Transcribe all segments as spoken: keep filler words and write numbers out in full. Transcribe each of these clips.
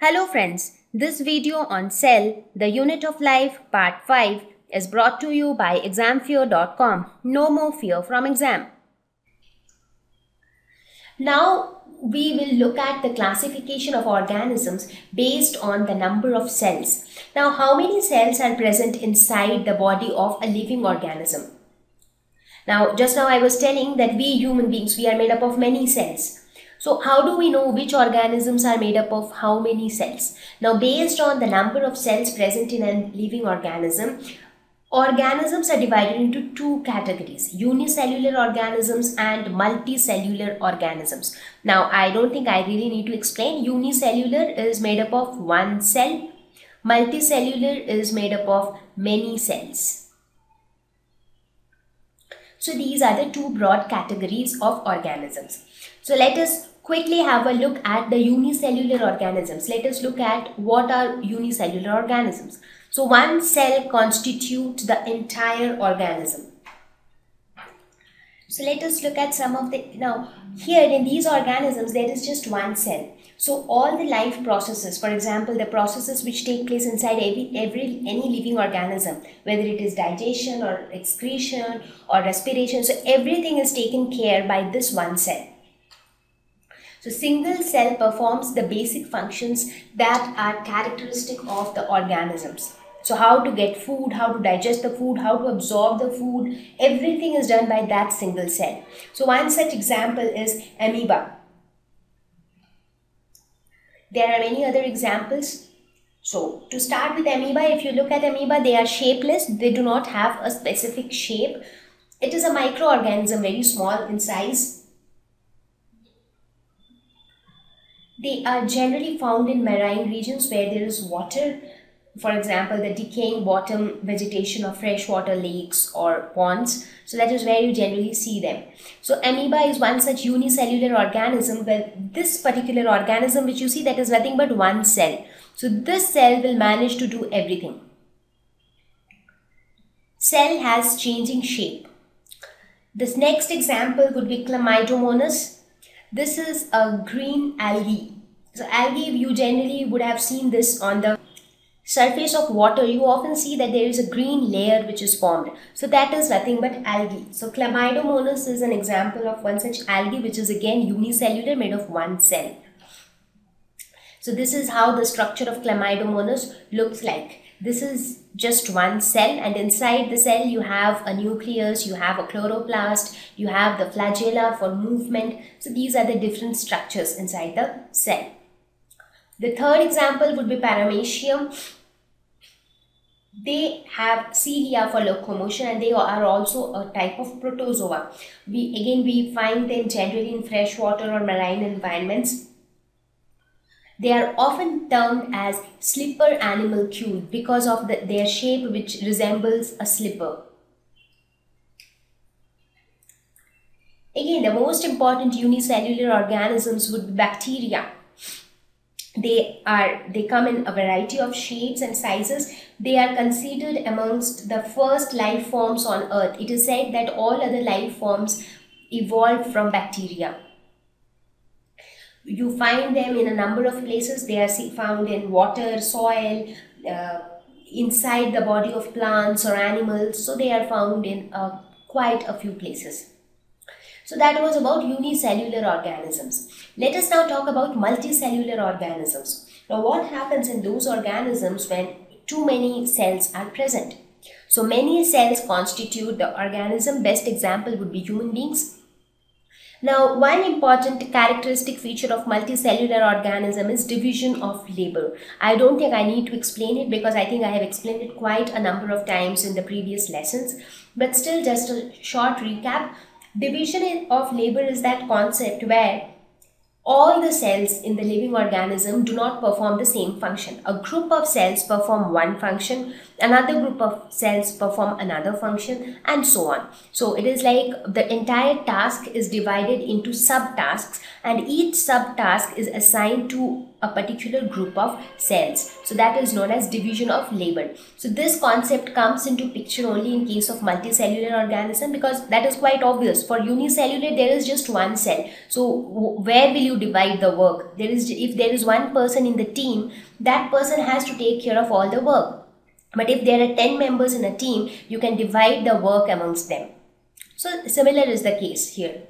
Hello friends, this video on Cell, the Unit of Life, Part five is brought to you by exam fear dot com. No more fear from exam. Now we will look at the classification of organisms based on the number of cells. Now how many cells are present inside the body of a living organism? Now just now I was telling that we human beings, we are made up of many cells. So how do we know which organisms are made up of how many cells? Now based on the number of cells present in a living organism, organisms are divided into two categories, unicellular organisms and multicellular organisms. Now I don't think I really need to explain. Unicellular is made up of one cell, multicellular is made up of many cells. So these are the two broad categories of organisms. So let us quickly have a look at the unicellular organisms. Let us look at what are unicellular organisms. So one cell constitutes the entire organism. So let us look at some of the, now here in these organisms there is just one cell. So all the life processes, for example the processes which take place inside every, every any living organism, whether it is digestion or excretion or respiration, so everything is taken care of by this one cell. So single cell performs the basic functions that are characteristic of the organisms. So how to get food, how to digest the food, how to absorb the food, everything is done by that single cell. So one such example is amoeba. There are many other examples. So to start with amoeba, if you look at amoeba, they are shapeless. They do not have a specific shape. It is a microorganism, very small in size. They are generally found in marine regions where there is water. For example, the decaying bottom vegetation of freshwater lakes or ponds. So that is where you generally see them. So amoeba is one such unicellular organism, where this particular organism which you see, that is nothing but one cell. So this cell will manage to do everything. Cell has changing shape. This next example would be chlamydomonas. This is a green algae. So algae, you generally would have seen this on the surface of water. You often see that there is a green layer which is formed. So that is nothing but algae. So chlamydomonas is an example of one such algae which is again unicellular, made of one cell. So this is how the structure of chlamydomonas looks like. This is just one cell, and inside the cell you have a nucleus, you have a chloroplast, you have the flagella for movement. So these are the different structures inside the cell. The third example would be Paramecium. They have cilia for locomotion, and they are also a type of protozoa. We, again, we find them generally in freshwater or marine environments. They are often termed as slipper animalcule because of the, their shape which resembles a slipper. Again, the most important unicellular organisms would be bacteria. They are, they come in a variety of shapes and sizes. They are considered amongst the first life forms on earth. It is said that all other life forms evolved from bacteria. You find them in a number of places. They are found in water, soil, uh, inside the body of plants or animals. So they are found in uh, quite a few places. So that was about unicellular organisms. Let us now talk about multicellular organisms. Now what happens in those organisms when too many cells are present? So many cells constitute the organism. Best example would be human beings. Now one important characteristic feature of multicellular organism is division of labor. I don't think I need to explain it because I think I have explained it quite a number of times in the previous lessons. But still, just a short recap. Division of labor is that concept where all the cells in the living organism do not perform the same function. A group of cells perform one function, another group of cells perform another function, and so on. So it is like the entire task is divided into subtasks, and each subtask is assigned to a particular group of cells. So that is known as division of labor. So this concept comes into picture only in case of multicellular organism, because that is quite obvious. For unicellular, there is just one cell. So where will you divide the work? There is, if there is one person in the team, that person has to take care of all the work. But if there are ten members in a team, you can divide the work amongst them. So similar is the case here.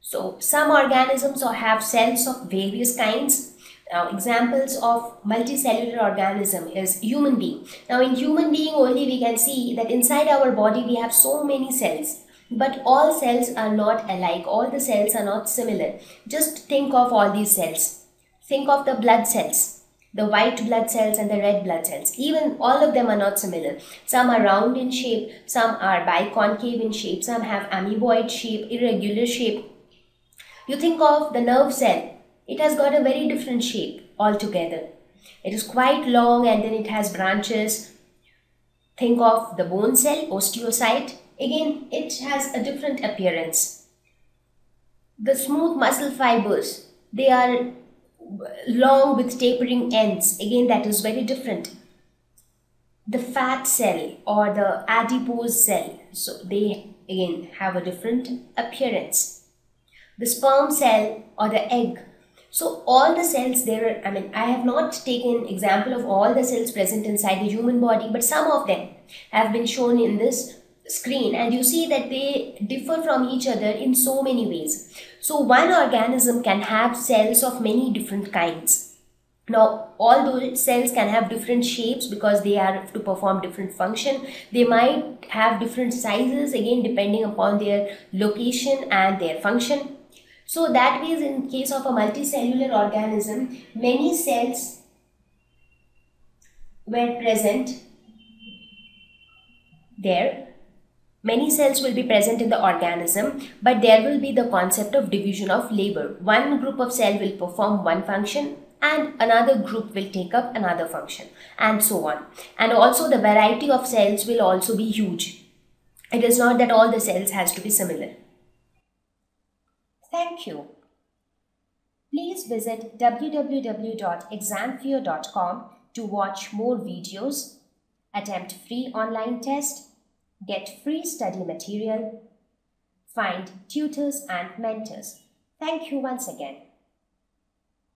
So some organisms have cells of various kinds. Now examples of multicellular organism is human being. Now in human being only we can see that inside our body we have so many cells. But all cells are not alike. All the cells are not similar. Just think of all these cells. Think of the blood cells. The white blood cells and the red blood cells, even all of them are not similar. Some are round in shape, some are biconcave in shape, some have amoeboid shape, irregular shape. You think of the nerve cell, it has got a very different shape altogether. It is quite long and then it has branches. Think of the bone cell, osteocyte, again it has a different appearance. The smooth muscle fibers, they are long with tapering ends, again that is very different. The fat cell or the adipose cell, so they again have a different appearance. The sperm cell or the egg. So all the cells there are, I mean I have not taken example of all the cells present inside the human body, but some of them have been shown in this screen and you see that they differ from each other in so many ways. So one organism can have cells of many different kinds. Now all those cells can have different shapes because they are to perform different function. They might have different sizes again depending upon their location and their function. So that means in case of a multicellular organism, many cells were present there. Many cells will be present in the organism, but there will be the concept of division of labor. One group of cells will perform one function and another group will take up another function and so on. And also the variety of cells will also be huge. It is not that all the cells has to be similar. Thank you. Please visit w w w dot exam fear dot com to watch more videos, attempt free online test, get free study material, find tutors and mentors. Thank you once again.